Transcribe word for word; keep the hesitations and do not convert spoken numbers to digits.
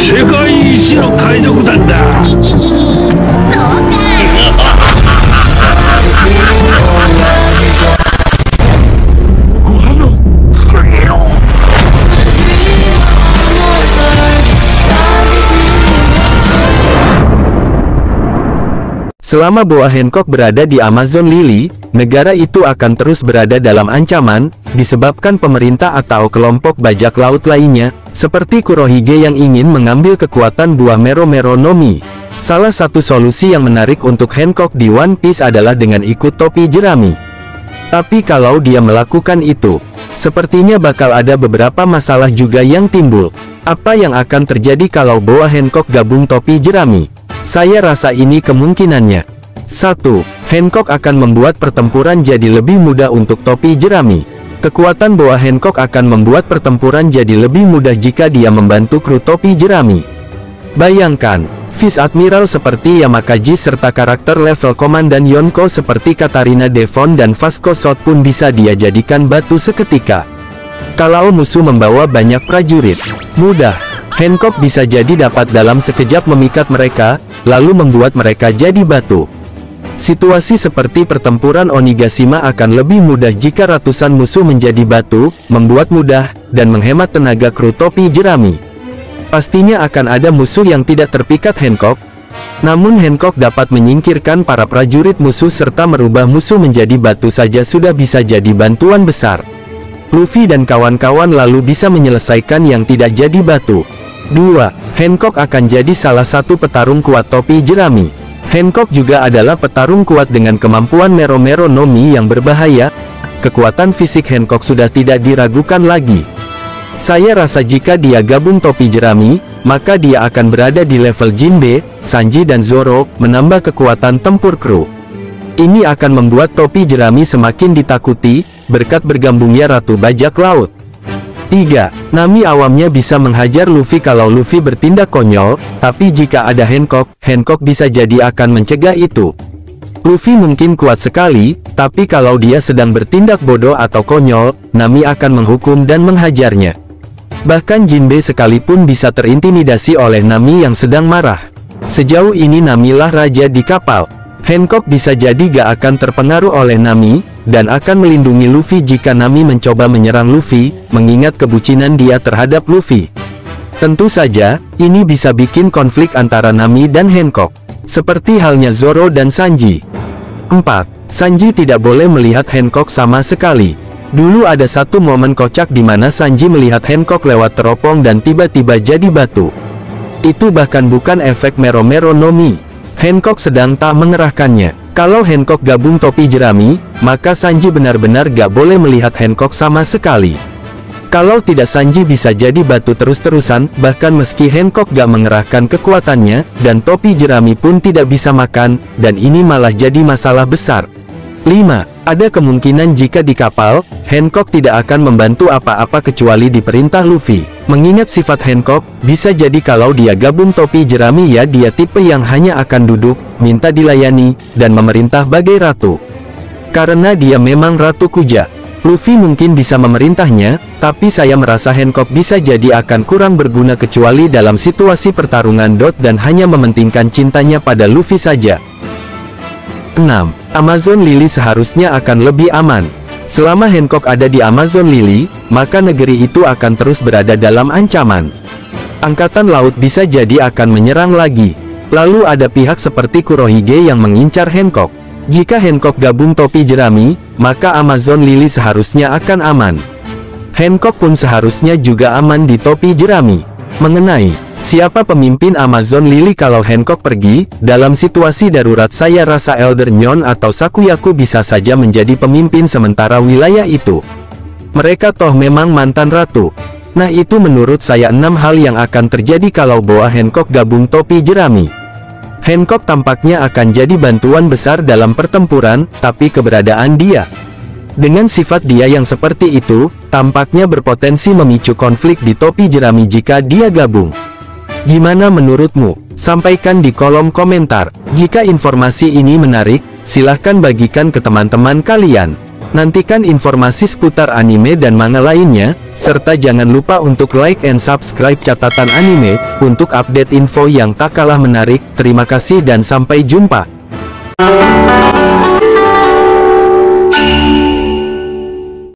Selama Boa Hancock berada di Amazon Lily, negara itu akan terus berada dalam ancaman, disebabkan pemerintah atau kelompok bajak laut lainnya, seperti Kurohige yang ingin mengambil kekuatan buah Mero-Mero Nomi. Salah satu solusi yang menarik untuk Hancock di One Piece adalah dengan ikut Topi Jerami. Tapi kalau dia melakukan itu, sepertinya bakal ada beberapa masalah juga yang timbul. Apa yang akan terjadi kalau Boa Hancock gabung Topi Jerami? Saya rasa ini kemungkinannya. satu. Hancock akan membuat pertempuran jadi lebih mudah untuk Topi Jerami. Kekuatan Boa Hancock akan membuat pertempuran jadi lebih mudah jika dia membantu kru Topi Jerami. Bayangkan, Vice Admiral seperti Yamakaji serta karakter level Komandan Yonko seperti Katarina Devon dan Vasco Shot pun bisa dia jadikan batu seketika. Kalau musuh membawa banyak prajurit, mudah. Hancock bisa jadi dapat dalam sekejap memikat mereka, lalu membuat mereka jadi batu. Situasi seperti pertempuran Onigashima akan lebih mudah jika ratusan musuh menjadi batu, membuat mudah, dan menghemat tenaga kru Topi Jerami. Pastinya akan ada musuh yang tidak terpikat Hancock, namun Hancock dapat menyingkirkan para prajurit musuh serta merubah musuh menjadi batu saja sudah bisa jadi bantuan besar. Luffy dan kawan-kawan lalu bisa menyelesaikan yang tidak jadi batu. dua. Hancock akan jadi salah satu petarung kuat Topi Jerami. Hancock juga adalah petarung kuat dengan kemampuan Mero-Mero Nomi yang berbahaya. Kekuatan fisik Hancock sudah tidak diragukan lagi. Saya rasa jika dia gabung Topi Jerami, maka dia akan berada di level Jinbe, Sanji dan Zoro, menambah kekuatan tempur kru. Ini akan membuat Topi Jerami semakin ditakuti, berkat bergabungnya Ratu Bajak Laut. tiga. Nami awamnya bisa menghajar Luffy kalau Luffy bertindak konyol, tapi jika ada Hancock, Hancock bisa jadi akan mencegah itu. Luffy mungkin kuat sekali, tapi kalau dia sedang bertindak bodoh atau konyol, Nami akan menghukum dan menghajarnya. Bahkan Jinbe sekalipun bisa terintimidasi oleh Nami yang sedang marah. Sejauh ini Nami lah raja di kapal. Hancock bisa jadi gak akan terpengaruh oleh Nami, dan akan melindungi Luffy jika Nami mencoba menyerang Luffy, mengingat kebucinan dia terhadap Luffy. Tentu saja, ini bisa bikin konflik antara Nami dan Hancock, seperti halnya Zoro dan Sanji. empat. Sanji tidak boleh melihat Hancock sama sekali. Dulu ada satu momen kocak di mana Sanji melihat Hancock lewat teropong dan tiba-tiba jadi batu. Itu bahkan bukan efek Mero-Mero Nomi. Hancock sedang tak mengerahkannya. Kalau Hancock gabung Topi Jerami, maka Sanji benar-benar gak boleh melihat Hancock sama sekali. Kalau tidak Sanji bisa jadi batu terus-terusan, bahkan meski Hancock gak mengerahkan kekuatannya, dan Topi Jerami pun tidak bisa makan, dan ini malah jadi masalah besar. lima. Ada kemungkinan jika di kapal, Hancock tidak akan membantu apa-apa kecuali diperintah Luffy. Mengingat sifat Hancock, bisa jadi kalau dia gabung Topi Jerami ya dia tipe yang hanya akan duduk, minta dilayani, dan memerintah bagai ratu. Karena dia memang ratu kuja, Luffy mungkin bisa memerintahnya, tapi saya merasa Hancock bisa jadi akan kurang berguna kecuali dalam situasi pertarungan dot dan hanya mementingkan cintanya pada Luffy saja. enam. Amazon Lily seharusnya akan lebih aman. Selama Hancock ada di Amazon Lily, maka negeri itu akan terus berada dalam ancaman. Angkatan laut bisa jadi akan menyerang lagi. Lalu ada pihak seperti Kurohige yang mengincar Hancock. Jika Hancock gabung Topi Jerami, maka Amazon Lily seharusnya akan aman. Hancock pun seharusnya juga aman di Topi Jerami. Mengenai siapa pemimpin Amazon Lily kalau Hancock pergi, dalam situasi darurat saya rasa Elder Nyon atau Sakuyaku bisa saja menjadi pemimpin sementara wilayah itu. Mereka toh memang mantan ratu. Nah itu menurut saya enam hal yang akan terjadi kalau Boa Hancock gabung Topi Jerami. Hancock tampaknya akan jadi bantuan besar dalam pertempuran, tapi keberadaan dia dengan sifat dia yang seperti itu, tampaknya berpotensi memicu konflik di Topi Jerami jika dia gabung. Gimana menurutmu? Sampaikan di kolom komentar. Jika informasi ini menarik, silahkan bagikan ke teman-teman kalian. Nantikan informasi seputar anime dan manga lainnya, serta jangan lupa untuk like and subscribe Catatan Anime, untuk update info yang tak kalah menarik. Terima kasih dan sampai jumpa.